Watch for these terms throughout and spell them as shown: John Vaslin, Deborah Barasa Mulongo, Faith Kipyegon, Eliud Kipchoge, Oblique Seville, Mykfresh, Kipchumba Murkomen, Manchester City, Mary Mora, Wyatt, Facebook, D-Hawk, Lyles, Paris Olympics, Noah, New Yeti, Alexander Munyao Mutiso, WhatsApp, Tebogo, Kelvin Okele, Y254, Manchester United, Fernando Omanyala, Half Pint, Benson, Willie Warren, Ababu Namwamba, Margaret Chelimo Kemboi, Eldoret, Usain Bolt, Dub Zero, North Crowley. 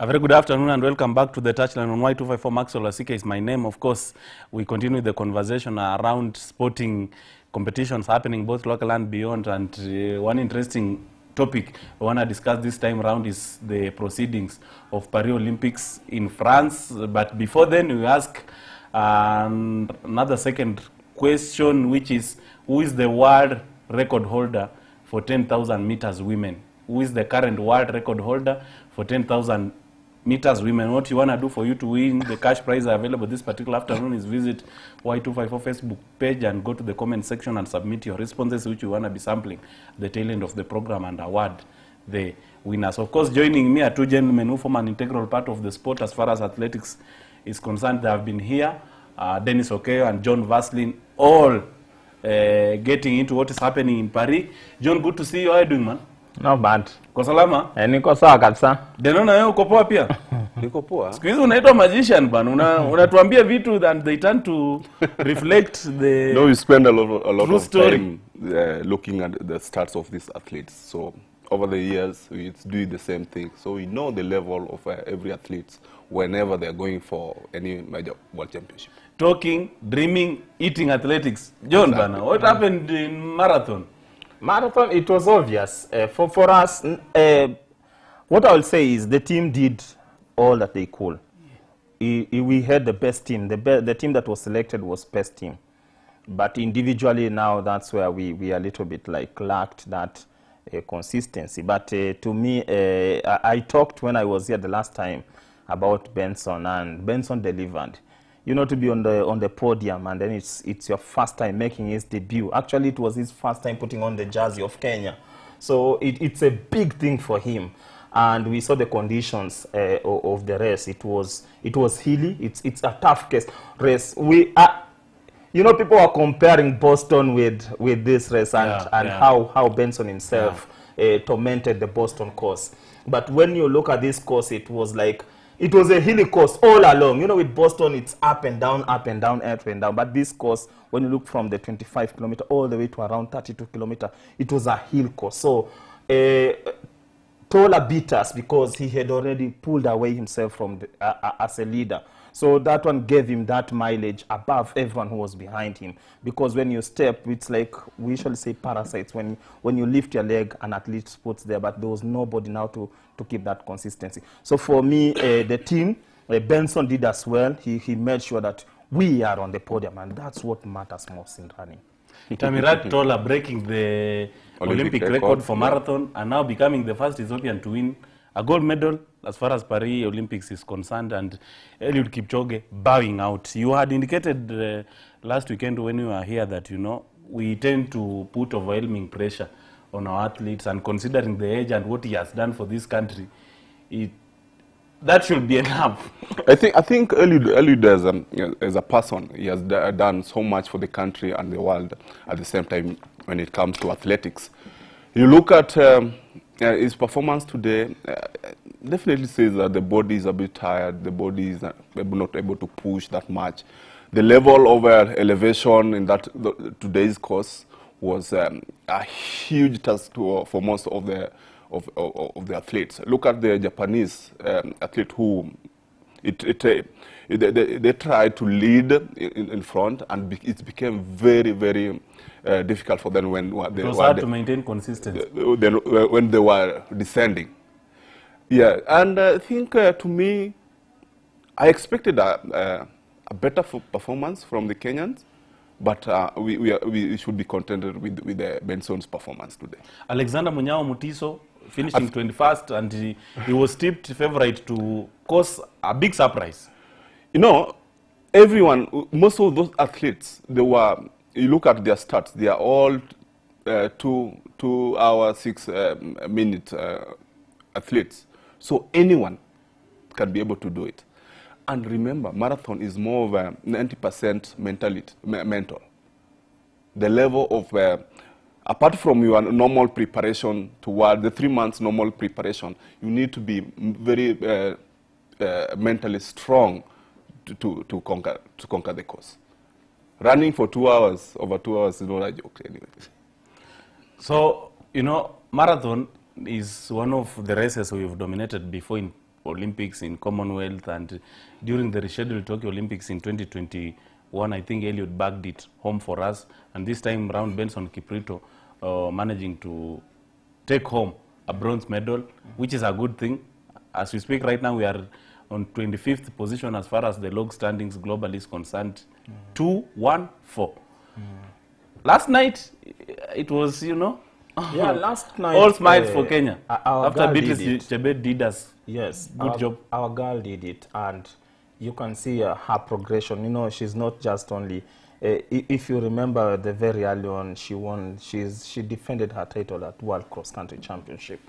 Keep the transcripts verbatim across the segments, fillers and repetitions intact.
A very good afternoon and welcome back to the Touchline on Y two five four. Max Ola Sika is my name. Of course, we continue the conversation around sporting competitions happening both local and beyond. And uh, one interesting topic I want to discuss this time around is the proceedings of Paris Olympics in France. But before then, we ask um, another second question, which is, who is the world record holder for ten thousand meters women? Who is the current world record holder for ten thousand meters women? What you want to do for you to win the cash prize available this particular afternoon is visit Y two five four Facebook page and go to the comment section and submit your responses, which you want to be sampling the tail end of the program and award the winners. Of course, joining me are two gentlemen who form an integral part of the sport as far as athletics is concerned. They have been here, uh, Dennis Okeo and John Vaslin, all uh, getting into what is happening in Paris. John, good to see you. How are you doing, man? Not bad. Kwa salama? Eh, niko sawa kabisa. Denona yao uko poa pia? Niko poa. Siku hizi unaitwa magician bana. Una unatuambia vitu that they tend to reflect the No, we spend a lot of, a lot of time uh, looking at the stats of these athletes. So, over the years, we do the same thing. So, we know the level of uh, every athlete whenever they're going for any major world championship. Talking, dreaming, eating athletics. John exactly. Bana, what happened in marathon? Marathon, it was obvious. Uh, for, for us, uh, what I will say is the team did all that they could. Yeah. I, I, we had the best team. The, be the team that was selected was best team. But individually now, that's where we, we are a little bit like lacked that uh, consistency. But uh, to me, uh, I, I talked when I was here the last time about Benson, and Benson delivered. You know, to be on the on the podium, and then it's it's your first time making his debut. Actually, it was his first time putting on the jersey of Kenya, so it, it's a big thing for him. And we saw the conditions uh, of the race. It was it was hilly. It's it's a tough case race. We are, you know, people are comparing Boston with with this race and yeah, and yeah. how how Benson himself yeah. uh, tormented the Boston course. But when you look at this course, it was like. It was a hilly course all along. You know, with Boston, it's up and down, up and down, up and down. But this course, when you look from the twenty-five kilometer all the way to around thirty-two kilometer, it was a hill course. So, uh, Tola beat us because he had already pulled away himself from the, uh, uh, as a leader. So that one gave him that mileage above everyone who was behind him. Because when you step, it's like, we shall say parasites. When, when you lift your leg, an athlete puts there, but there was nobody now to, to keep that consistency. So for me, uh, the team, uh, Benson did as well. He, he made sure that we are on the podium, and that's what matters most in running. Tamirat Tola breaking the Olympic, Olympic record, record for marathon and now becoming the first Ethiopian to win a gold medal as far as Paris Olympics is concerned, and Eliud Kipchoge bowing out. You had indicated uh, last weekend when you were here that, you know, we tend to put overwhelming pressure on our athletes, and considering the age and what he has done for this country, it, that should be enough. I think, I think Eliud, Eliud as, an, as a person, he has done so much for the country and the world at the same time when it comes to athletics. You look at... Um, Uh, his performance today uh, definitely says that the body is a bit tired, the body is not able, not able to push that much. The level of uh, elevation in that the, today's course was um, a huge task to, uh, for most of the, of, of, of the athletes. Look at the Japanese um, athlete who it, it, uh, they, they, they tried to lead in, in front, and be, it became very, very... Uh, difficult for them when uh, they were hard to maintain consistency. Uh, they, uh, when they were descending, yeah. And uh, I think uh, to me, I expected a, uh, a better performance from the Kenyans, but uh, we we, are, we should be contented with with uh, Benson's performance today. Alexander Munyao Mutiso finishing twenty-first, and he, he was tipped favorite to cause a big surprise. You know, everyone, most of those athletes, they were. You look at their stats; they are all uh, two two hour six um, minute uh, athletes. So anyone can be able to do it. And remember, marathon is more of a ninety percent mentality, mental. The level of uh, apart from your normal preparation toward the three months normal preparation, you need to be very uh, uh, mentally strong to, to to conquer to conquer the course. Running for two hours, over two hours is not a joke anyway. So, you know, marathon is one of the races we've dominated before in Olympics, in Commonwealth, and during the rescheduled Tokyo Olympics in twenty twenty-one, I think Eliud bagged it home for us. And this time round, Benson Kiprito uh, managing to take home a bronze medal, which is a good thing. As we speak right now, we are on twenty-fifth position as far as the log standings globally is concerned, mm. two one four. Mm. Last night, it was, you know, yeah, last night, all smiles uh, for Kenya. After Beatrice Chebet did us. Yes, good our, job. Our girl did it, and you can see uh, her progression. You know, she's not just only. Uh, if you remember, the very early on, she won. She's she defended her title at World Cross Country Championship,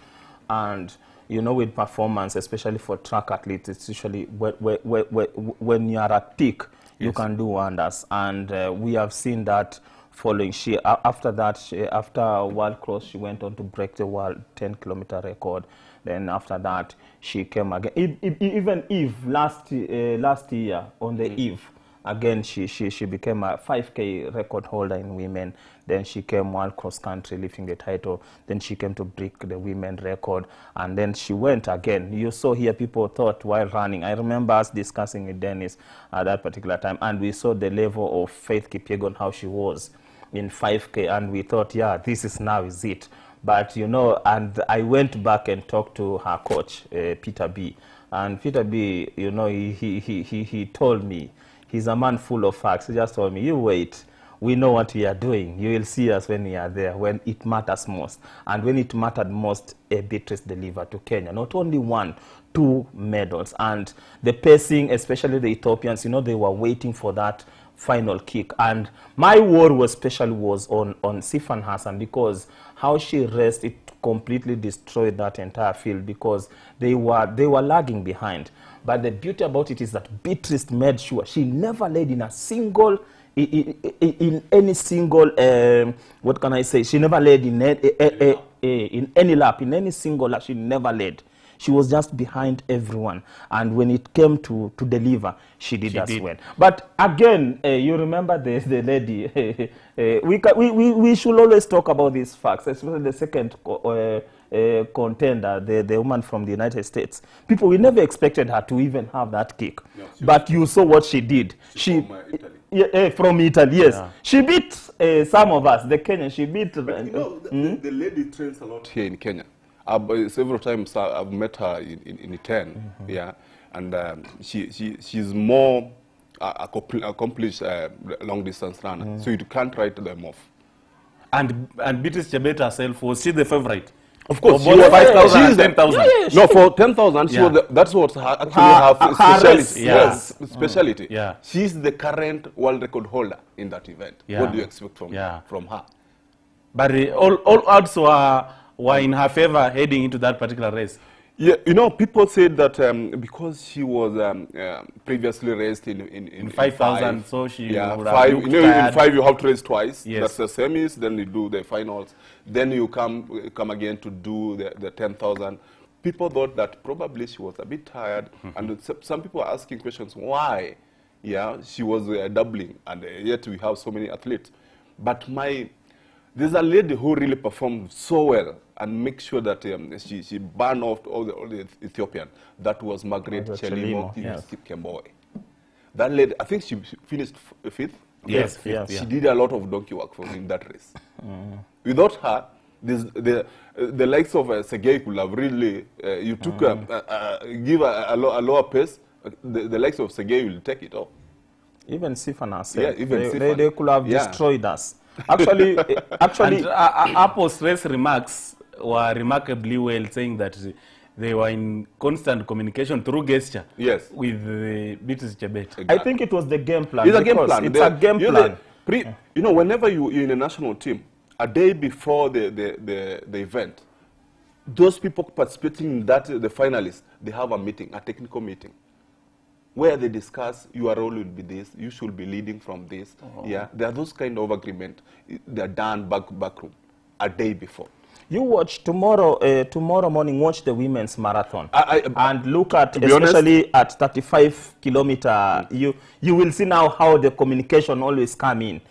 and you know, with performance, especially for track athletes, it's usually when, when, when, when you are at peak, yes, you can do wonders, and uh, we have seen that. Following, she uh, after that, she, after World Cross, she went on to break the world ten kilometer record. Then after that, she came again. It, it, even Eve last uh, last year on the mm-hmm. Eve again, she she she became a five K record holder in women. Then she came World Cross Country, lifting the title. Then she came to break the women record, and then she went again. You saw here people thought while running. I remember us discussing with Dennis at that particular time, and we saw the level of Faith Kipyegon, how she was in five K, and we thought, yeah, this is now is it. But you know, and I went back and talked to her coach, uh, Peter B, and Peter B, you know, he he he he, he told me, he's a man full of facts. He just told me, you wait, we know what we are doing. You will see us when we are there, when it matters most. And when it mattered most, a Beatrice delivered to Kenya. Not only one, two medals. And the pacing, especially the Ethiopians, you know, they were waiting for that final kick. And my war was special was on, on Sifan Hassan, because how she raced, it completely destroyed that entire field, because they were, they were lagging behind. But the beauty about it is that Beatrice made sure she never led in a single, in, in, in any single, um, what can I say? She never led in, a, a, a, a, a, in any lap, in any single lap, she never led. She was just behind everyone, and when it came to, to deliver, she did as well. But again, uh, you remember the, the lady. uh, we, can, we, we, we should always talk about these facts, especially the second uh, uh, contender, the, the woman from the United States. People, we never expected her to even have that kick. No, but you saw what she did. She, she from, uh, Italy. Yeah, uh, from Italy, yes. Yeah. She beat uh, some of us, the Kenyans. She beat... But, uh, you know, the, mm? the lady trains a lot here in Kenya. Uh, several times I've met her in in, in ten, mm-hmm. yeah, and um, she she she's more uh, accomplished uh, long distance runner, mm. so you can't write them off. And and Beatrice Chebet herself, was she the favorite? Of course, for she was five thousand and ten thousand. Yeah, yeah, no, for ten thousand, yeah. That's what her, actually her, her speciality. Yeah. Yes, speciality. Mm. Yeah. She's the current world record holder in that event. Yeah. What do you expect from yeah. from her? But uh, all all odds were. were in her favor heading into that particular race. Yeah, you know, people said that um, because she was um, uh, previously raced in in, in, in five thousand, so she yeah, would five, have you know, in five you have to race twice. Yes. That's the semis, then you do the finals, then you come come again to do the, the ten thousand. People thought that probably she was a bit tired, mm-hmm. and some people are asking questions why. Yeah, she was uh, doubling, and yet we have so many athletes. But my there's a lady who really performed so well and make sure that um, she, she burned off all the, all the Ethiopian. That was Margaret Chelimo Kemboi. That lady, I think she, she finished f fifth. Yes, fifth. Yes, she yeah. did a lot of donkey work for in that race. Mm. Without her, this, the, uh, the likes of uh, Sergei could have really, uh, you took, mm. a, uh, uh, give a, a, low, a lower pace, uh, the, the likes of Sergei will take it off. Even Sifan herself, yeah, even they, Sifan. They, they could have yeah. destroyed us. Actually, actually, and, uh, Apple's race remarks were remarkably well, saying that they were in constant communication through gesture. Yes, with uh, Beatrice Chebet. Exactly. I think it was the game plan. It's a game plan. It's a game you plan. Know, pre, you know, whenever you, you're in a national team, a day before the the the, the event, those people participating in that, the finalists, they have a meeting, a technical meeting, where they discuss your role will be this, you should be leading from this. Oh. Yeah, there are those kind of agreement. They are done back backroom a day before. You watch tomorrow. Uh, tomorrow morning, watch the women's marathon I, I, and look at, especially honest, at thirty-five kilometer. Mm. You you will see now how the communication always come in.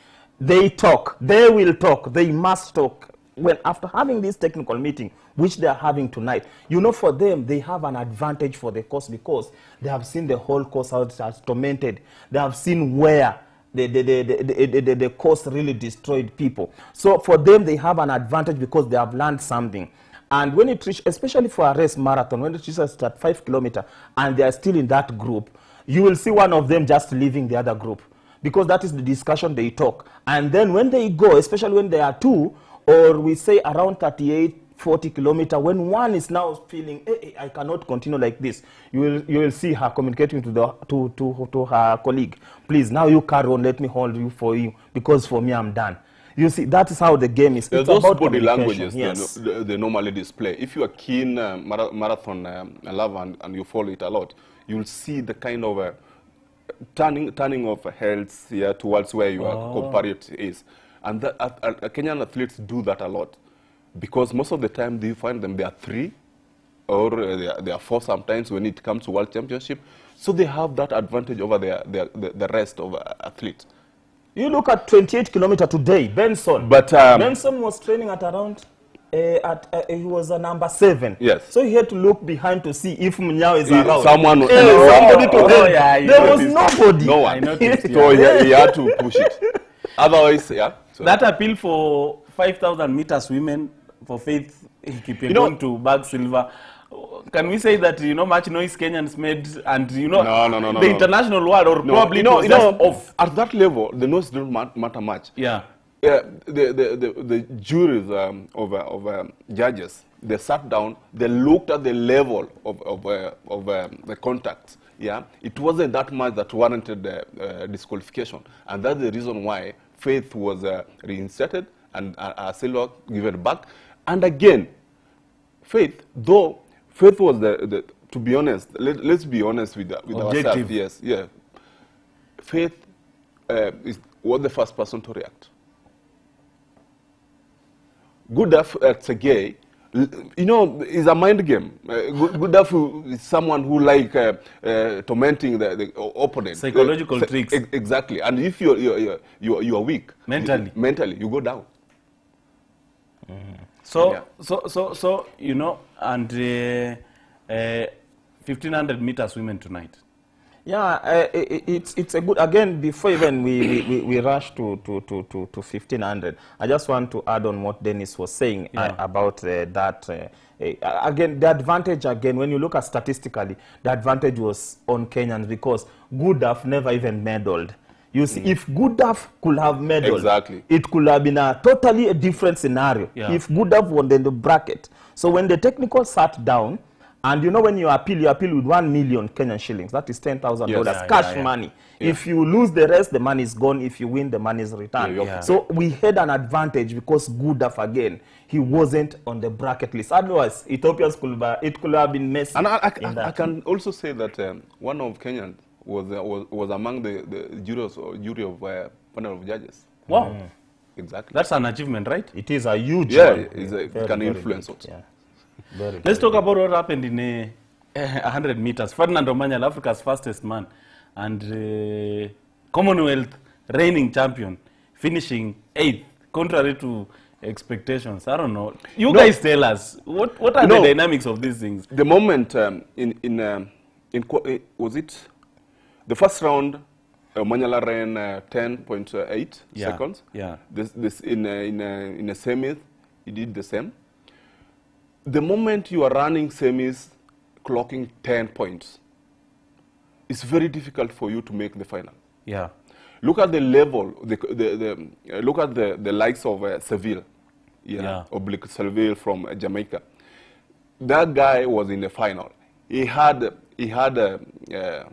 They talk. They will talk. They must talk. well, after having this technical meeting, which they are having tonight, you know, for them, they have an advantage for the course because they have seen the whole course out as tormented. They have seen where the, the, the, the, the, the, the course really destroyed people. So for them, they have an advantage because they have learned something. And when it reaches, especially for a race marathon, when it reaches at five kilometers and they are still in that group, you will see one of them just leaving the other group because that is the discussion they talk. And then when they go, especially when they are two, or we say around thirty-eight, forty kilometers, when one is now feeling, hey, I cannot continue like this, you will, you will see her communicating to, the, to, to, to her colleague, please, now you carry on, let me hold you for you, because for me, I'm done. You see, that is how the game is. It's those about body languages, yes, they, they normally display. If you are keen uh, mara marathon um, lover and, and you follow it a lot, you'll see the kind of uh, turning, turning of heads here towards where your oh. compatriot is. And that, uh, uh, Kenyan athletes do that a lot because most of the time you find them, they are three or uh, they, are, they are four sometimes when it comes to World Championship. So they have that advantage over their, their, the, the rest of uh, athletes. You look at twenty-eight kilometer today, Benson. But um, Benson was training at around, uh, at uh, he was a number seven. Yes. So he had to look behind to see if Munyao is he, around. Someone, hey, no, somebody oh, told oh, him. Yeah, there noticed. was nobody. No one. Noticed, yeah. So he, he had to push it. Otherwise, yeah. So. That appeal for five thousand meters women for Faith Kipyegon, you know, to bag silver. Can we say that, you know, much noise Kenyans made, and you know no, no, no, no, the no. international world or no, probably you know, you know of at that level the noise don't matter much. Yeah, uh, the, the the the juries um, of uh, of um, judges, they sat down, they looked at the level of of uh, of um, the contacts. Yeah, it wasn't that much that warranted uh, uh, disqualification, and that's the reason why Faith was uh, reinstated and uh, uh, silver given back. And again, Faith though. Faith was the, the, to be honest, let, let's be honest with, with ourselves, yes, yeah. Faith uh, is, was the first person to react. Good after gay, you know, is a mind game. Uh, good after is someone who like uh, uh, tormenting the, the opponent. Psychological uh, tricks. Ex exactly, and if you're, you're, you're, you're weak. Mentally. You, mentally, you go down. Mm. So, yeah. so, so, so, you know, and uh, uh, fifteen hundred meters women tonight. Yeah, uh, it, it's, it's a good, again, before even we, we, we rush to, to, to, to, to fifteen hundred, I just want to add on what Dennis was saying, yeah. uh, about uh, that. Uh, uh, again, the advantage, again, when you look at statistically, the advantage was on Kenyans because Gudaf never even medaled. You see, mm. if Gudaf could have medal, exactly. it could have been a totally a different scenario. Yeah. If Gudaf won, then the bracket. So when the technical sat down, and you know when you appeal, you appeal with one million Kenyan shillings. That is ten thousand yes. dollars yeah, cash yeah, yeah. money. Yeah. If you lose the rest, the money is gone. If you win, the money is returned. Yeah, yeah. So we had an advantage because Gudaf, again, he wasn't on the bracket list. Otherwise, Ethiopians could have, it could have been messy. And I, I, I, I can also say that um, one of Kenyans Was, uh, was was among the, the jurors or jury of uh, panel of judges. Wow, mm. exactly. That's an achievement, right? It is a huge. Yeah, one. It's yeah. A, it very, can very influence good. Also. Yeah. Very, Let's very talk good. about what happened in uh, one hundred meters. Fernando Omanyala, Africa's fastest man, and uh, Commonwealth reigning champion, finishing eighth, contrary to expectations. I don't know. You no. guys tell us what what are no. the dynamics of these things. The moment um, in in um, in was it. The first round, Omanyala ran uh, ten point eight yeah. seconds. Yeah. This, this in a, in a, in a semis, he did the same. The moment you are running semis, clocking ten points, it's very difficult for you to make the final. Yeah. Look at the level. The, the, the uh, look at the, the likes of uh, Seville, yeah, yeah. Oblique Seville from uh, Jamaica. That guy was in the final. He had he had. Uh, uh,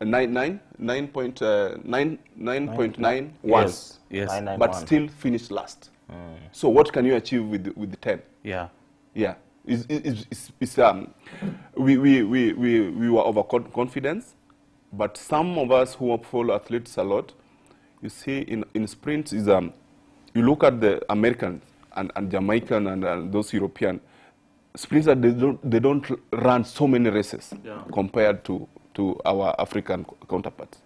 Nine, nine, nine point uh, nine, nine, nine point nine one, yes, yes. Nine, nine, but one. Still finished last. Mm. So what can you achieve with with the ten? Yeah, yeah. It's, it's, it's, it's, um, we we we we we were overconfident, but some of us who follow athletes a lot, you see, in in sprints is um, you look at the Americans and and Jamaican and uh, those European sprints that they don't they don't run so many races yeah. compared to. to our African counterparts.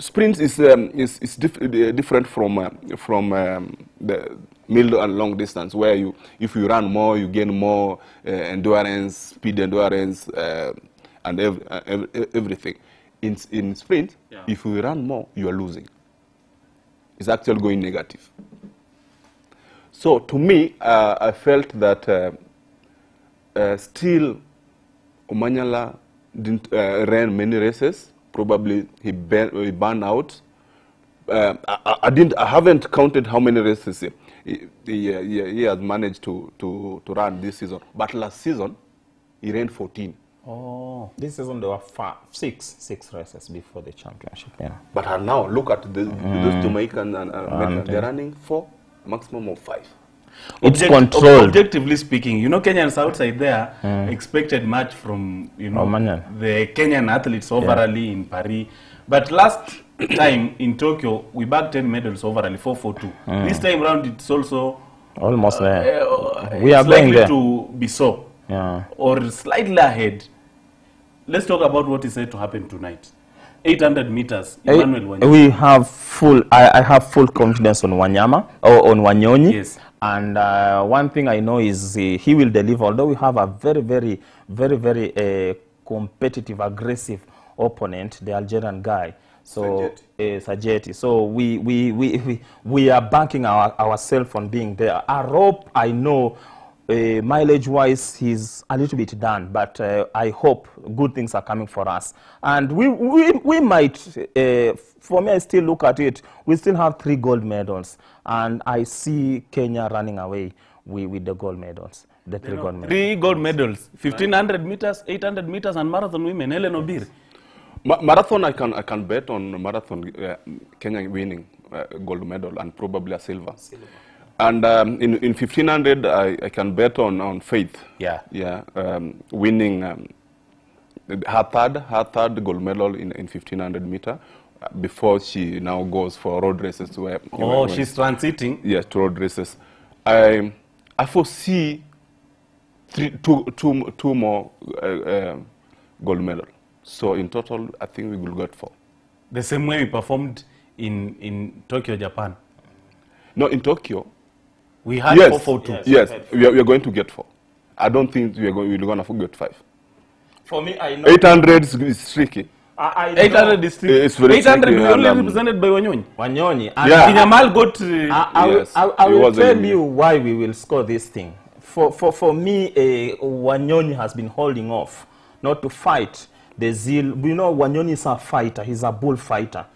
sprints is um, is, is diff different from uh, from um, the middle and long distance, where you if you run more, you gain more uh, endurance, speed, endurance, uh, and ev ev everything. In in sprint, yeah. if you run more, you are losing. It's actually going negative. So to me, uh, I felt that uh, uh, still Omanyala didn't uh, ran many races. Probably he burn, he burned out. Uh, I, I didn't. I haven't counted how many races he, he, he, he has managed to, to to run this season. But last season, he ran fourteen. Oh, this season there were five, six, six races before the championship. Yeah. But uh, now look at the, mm. those Jamaicans and uh, um, they're yeah. running four, maximum of five. It's Object controlled. Ob objectively speaking, you know, Kenyans outside there mm. expected much from, you know, Omanyala. the Kenyan athletes overally yeah. in Paris. But last time in Tokyo, we bagged ten medals overally, four forty-two. Mm. This time round, it's also almost uh, there. Uh, we are going there. to be so. Yeah. Or slightly ahead. Let's talk about what is said to happen tonight. eight hundred meters, Emmanuel Wanyama. We have full, I, I have full confidence on Wanyama, or on Wanyoni. Yes. And uh, one thing I know is uh, he will deliver, although we have a very, very, very, very uh, competitive, aggressive opponent, the Algerian guy. So, Sajeti. Uh, so we, we, we, we, we are banking our, ourselves on being there. A rope, I know, Uh, mileage-wise, he's a little bit done, but uh, I hope good things are coming for us. And we, we, we might, uh, for me, I still look at it, we still have three gold medals, and I see Kenya running away with, with the gold medals. The three, you know, gold medals. Three gold medals, fifteen hundred meters, eight hundred meters, and marathon women, Helen Obiri. Ma marathon, I can, I can bet on marathon, uh, Kenya winning uh, gold medal and probably a silver. silver. And um, in, in fifteen hundred, I, I can bet on, on Faith. Yeah. Yeah. Um, winning um, her third, her third gold medal in, in fifteen hundred meter uh, before she now goes for road races. Where, oh, where, she's where, transiting? Yes, to road races. I, I foresee three, two, two, two more uh, uh, gold medal. So in total, I think we will get four. The same way we performed in, in Tokyo, Japan? No, in Tokyo. We had yes. four forty-two. Yes, yes. We, are, we are going to get four. I don't think we are going, we're going to get five. For me, I know. eight hundred is tricky. I, I eight hundred know. is tricky. It's very eight hundred is only um, represented by Wanyoni. Wanyoni. And yeah. Kinyamal got... Uh, I, I, yes. I, I, I will tell you why we will score this thing. For, for, for me, uh, Wanyoni has been holding off not to fight the zeal. You know, Wanyoni is a fighter. He's a bullfighter.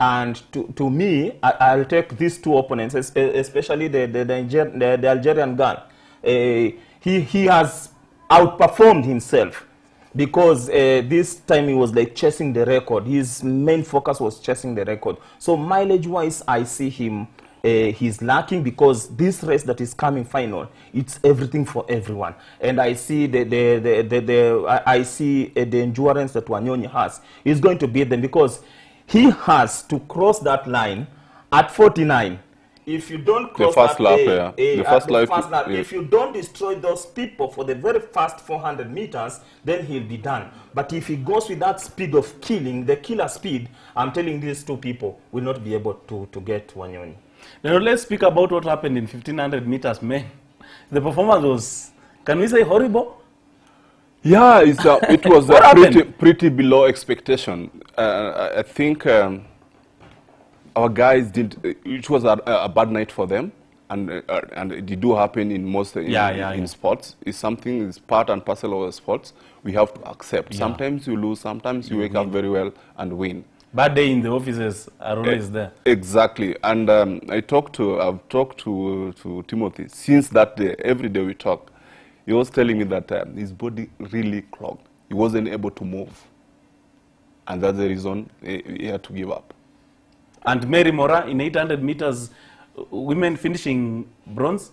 And to, to me, I, I'll take these two opponents, especially the, the, the, the Algerian girl. Uh, he, he has outperformed himself because uh, this time he was like chasing the record. His main focus was chasing the record. So mileage-wise, I see him, uh, he's lacking because this race that is coming final, it's everything for everyone. And I see the, the, the, the, the, I see uh, the endurance that Wanyoni has. He's going to beat them because he has to cross that line at forty-nine. If you don't cross the first that lap, a, yeah. a, the first, the life, first lap, yeah. if you don't destroy those people for the very first four hundred meters, then he'll be done. But if he goes with that speed of killing, the killer speed, I'm telling these two people will not be able to, to get Wanyoni. Now let's speak about what happened in fifteen hundred meters, man. The performance was, can we say, horrible? Yeah, it's, uh, it was uh, pretty, pretty below expectation. Uh, I think um, our guys did. It was a, a bad night for them, and uh, and it do happen in most in, yeah, yeah, in yeah. sports. It's something. It's part and parcel of sports. We have to accept. Yeah. Sometimes you lose. Sometimes you, you wake win. up very well and win. Bad day in the offices are always uh, there. Exactly, and um, I talked to. I've talked to to Timothy since that day. Every day we talk. He was telling me that uh, his body really clogged. He wasn't able to move. And that's the reason he, he had to give up. And Mary Mora in eight hundred meters, women finishing bronze?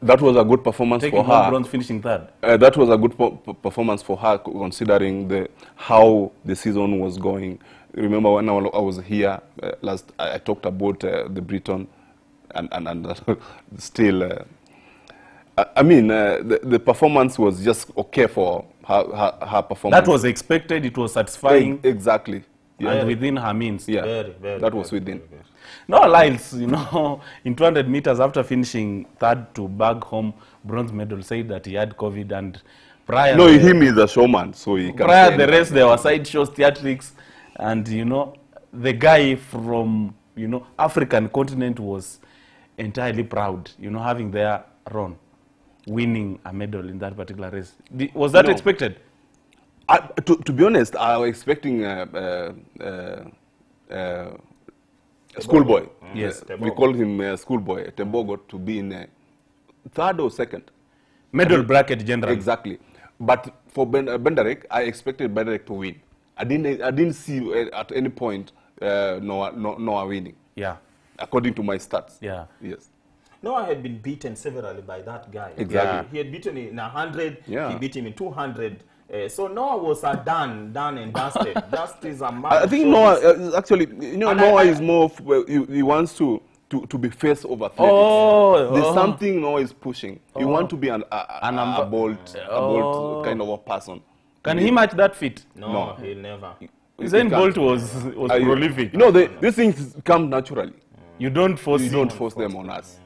That was a good performance Taking for her. Taking bronze, finishing third. Uh, that was a good performance for her, considering the, how the season was going. Remember when I was here uh, last, I talked about uh, the Briton and, and, and still... Uh, I mean, uh, the, the performance was just okay for her, her, her performance. That was expected. It was satisfying. E exactly. yeah. and within her means. Yeah, very, very, that was very, within. Very, very. No, Lyles, you know, in two hundred meters after finishing third to bag home bronze medal, said that he had COVID and prior. No, him is a showman, so he can. Prior the race, there were side shows, theatrics, and you know, the guy from you know African continent was entirely proud, you know, having their run, winning a medal in that particular race. Was that no. expected? I, to, to be honest, I was expecting a, a, a, a schoolboy. Mm-hmm. Yes, Tebogo. We call him a schoolboy, Tebogo, to be in a third or second. Medal I mean, bracket generally. Exactly. But for ben, uh, Bendarek, I expected Bendarek to win. I didn't, I didn't see at any point uh, Noah, Noah winning. Yeah. According to my stats. Yeah. Yes. Noah had been beaten severally by that guy. Exactly. Yeah. He had beaten him in one hundred. Yeah. He beat him in two hundred. Uh, so Noah was uh, done, done and dusted. Dust is a man. I think Noah uh, actually, you know, and Noah I, I, is more. F he, he wants to, to to be face over athletics. Oh, there's oh. something Noah is pushing. Oh. You want to be an a, an a, a bold, a bold oh. kind of a person. Can he, he match that fit? No, no. He'll never. Usain Bolt was was Are prolific. You know, they, these things come naturally. You don't force. You don't force them on us.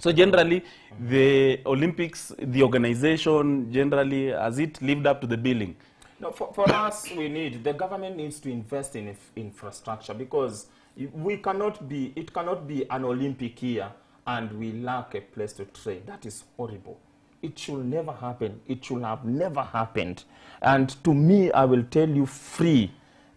So generally, the Olympics, the organization, generally, has it lived up to the billing? No, for, for us, we need, the government needs to invest in infrastructure because we cannot be, it cannot be an Olympic year and we lack a place to train. That is horrible. It should never happen. It should have never happened. And to me, I will tell you free,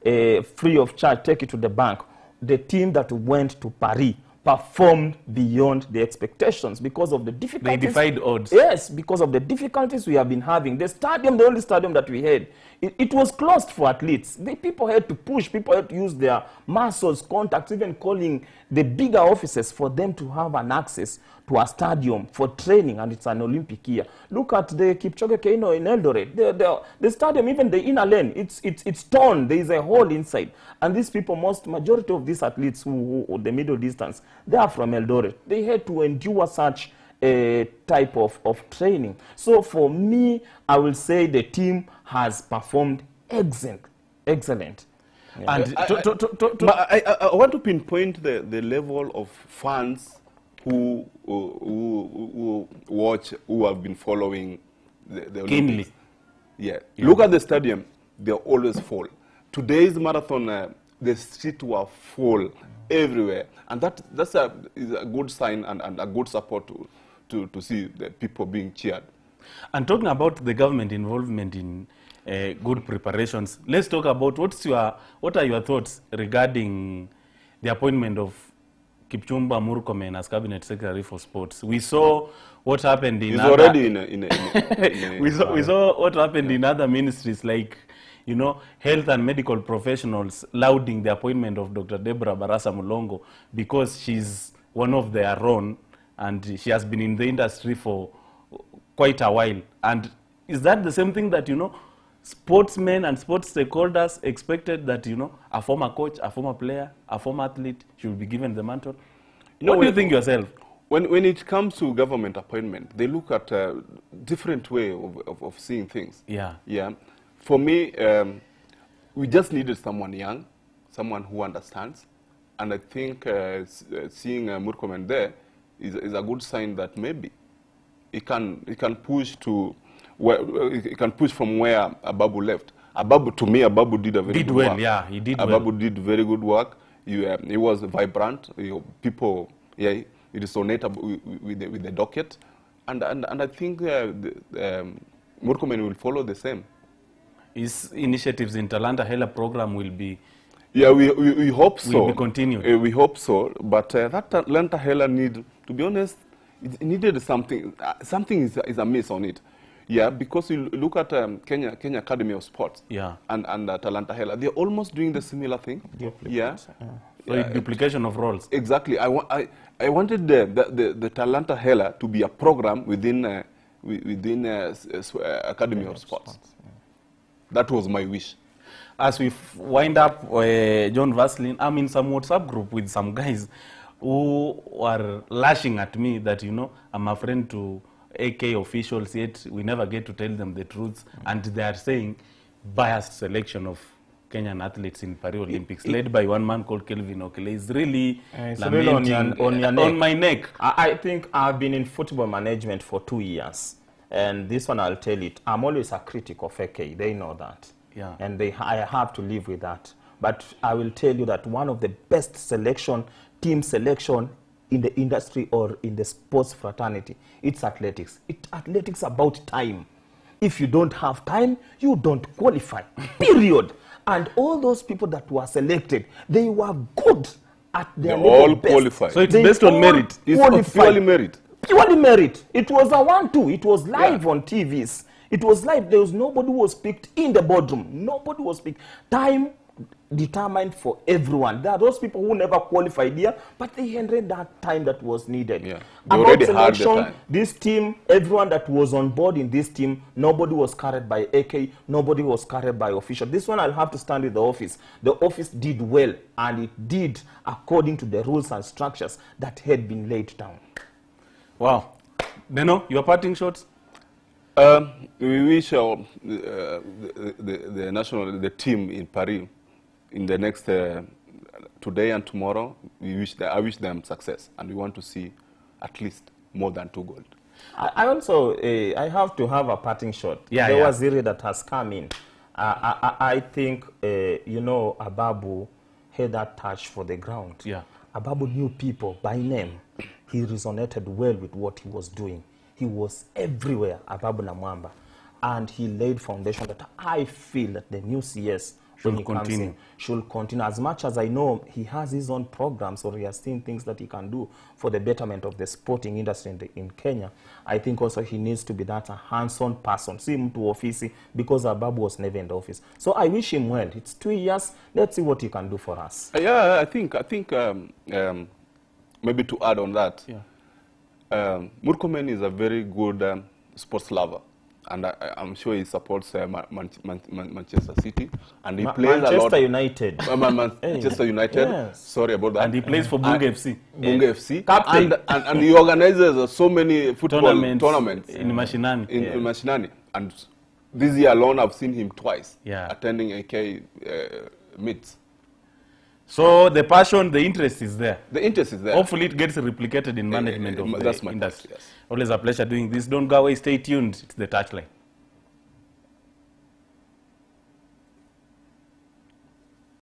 uh, free of charge, take it to the bank. The team that went to Paris performed beyond the expectations because of the difficulties. They defied odds. Yes, because of the difficulties we have been having. The stadium, the only stadium that we had, it, it was closed for athletes. The people had to push, people had to use their muscles, contacts, even calling the bigger offices for them to have an access to a stadium for training, and it's an Olympic year. Look at the Kipchoge Keno in Eldoret. The, the, the stadium, even the inner lane, it's, it's, it's torn. There is a hole inside. And these people, most majority of these athletes who, who the middle distance, they are from Eldoret. They had to endure such a type of, of training. So for me, I will say the team has performed excellent. Excellent. Yeah. And I, to, I, to, to, to, to I, I, I want to pinpoint the, the level of fans Who, who, who watch, who have been following the, the Olympics. Yeah. yeah. Look at the stadium. They're always full. Today's marathon, uh, the streets were full everywhere. And that that's a, is a good sign and, and a good support to, to, to see the people being cheered. And talking about the government involvement in uh, good preparations, let's talk about what's your, what are your thoughts regarding the appointment of Kipchumba Murkomen as Cabinet Secretary for Sports. We saw what happened in He's other... already in a, in a, in a, in a we, saw, we saw what happened yeah. in other ministries like, you know, health and medical professionals lauding the appointment of Doctor Deborah Barasa Mulongo because she's one of their own and she has been in the industry for quite a while. And is that the same thing that, you know, sportsmen and sports stakeholders expected that, you know, a former coach, a former player, a former athlete should be given the mantle? You know, what do you think yourself? When, when it comes to government appointment, they look at a uh, different way of, of, of seeing things. Yeah. Yeah. For me, um, we just needed someone young, someone who understands. And I think uh, seeing uh, Murkomen there is, is a good sign that maybe it can, it can push to... Well, you can push from where Ababu left. Ababu, to me, Ababu did a very did good well, work. Yeah, he did Ababu well. Ababu did very good work. He, uh, he was vibrant. He, people, yeah, he resonated with the, with the docket. And, and, and I think uh, the, um, Murkomen will follow the same. His initiatives in Talanta Hela program will be... Yeah, we, we, we hope so. Will be continued. Uh, we hope so. But uh, that Talanta Hela need, to be honest, it needed something. Uh, something is, is amiss on it. Yeah, because you look at um, Kenya, Kenya Academy of Sports yeah. and, and uh, Talanta Hela. They're almost doing the similar thing. Yeah. Uh, so yeah. Duplication of roles. Exactly. I, wa I, I wanted the, the, the, the Talanta Hela to be a program within, uh, within uh, uh, Academy yeah, of Sports. sports yeah. That was my wish. As we f wind up, uh, John Vaslin, I'm in some WhatsApp group with some guys who are lashing at me that, you know, I'm a friend to... A K officials, yet we never get to tell them the truth, and they are saying biased selection of Kenyan athletes in Paris Olympics, it, it, led by one man called Kelvin Okele, is really uh, lamenting on, your, on, your neck. on my neck. I, I think I've been in football management for two years. And this one, I'll tell it, I'm always a critic of A K. They know that. Yeah. And they, I have to live with that. But I will tell you that one of the best selection, team selection in the industry or in the sports fraternity, it's athletics. It's athletics about time. If you don't have time, you don't qualify, period. And all those people that were selected, they were good at their level. They all qualified. So it's based on merit. It's purely merit. Purely merit. It was a one-two. It was live on T Vs. It was live. There was nobody who was picked in the boardroom. Nobody was picked. Time determined for everyone. There are those people who never qualified here, but they handled that time that was needed. Yeah. They already had the time. This team, everyone that was on board in this team, nobody was carried by A K, nobody was carried by official. This one I'll have to stand with the office. The office did well, and it did according to the rules and structures that had been laid down. Wow. Beno, your parting shots? Um, we wish our, uh, the, the, the national, the team in Paris, in the next uh, today and tomorrow, we wish that I wish them success, and we want to see at least more than two gold. I, I also uh, I have to have a parting shot. Yeah, there yeah. was Ziri that has come in. Uh, I, I think uh, you know Ababu had that touch for the ground. Yeah, Ababu knew people by name. He resonated well with what he was doing. He was everywhere, Ababu Namwamba, and he laid foundation that I feel that the new C S should continue. In, should continue. As much as I know, he has his own programs, or he has seen things that he can do for the betterment of the sporting industry in, the, in Kenya. I think also he needs to be that a hands-on person. See him to office, because Ababu was never in the office. So I wish him well. It's two years. Let's see what he can do for us. Uh, yeah, I think, I think um, um, maybe to add on that, yeah. um, Murkomen is a very good um, sports lover. And I, I'm sure he supports uh, Man Man Man Manchester City, and he Ma plays Manchester a lot. United. Man Man Man hey. Manchester United. Yes. Sorry about that. And he plays for Bunge and F C. Bunge yeah. F C. Captain. And, and, and he organizes uh, so many football tournaments, tournaments in yeah. Machinani. In, yeah. in Machinani, and this year alone, I've seen him twice yeah. attending A K uh, meets. So the passion, the interest is there. The interest is there. Hopefully it gets replicated in management uh, uh, of the industry. Yes. Always a pleasure doing this. Don't go away. Stay tuned. It's the Touchline.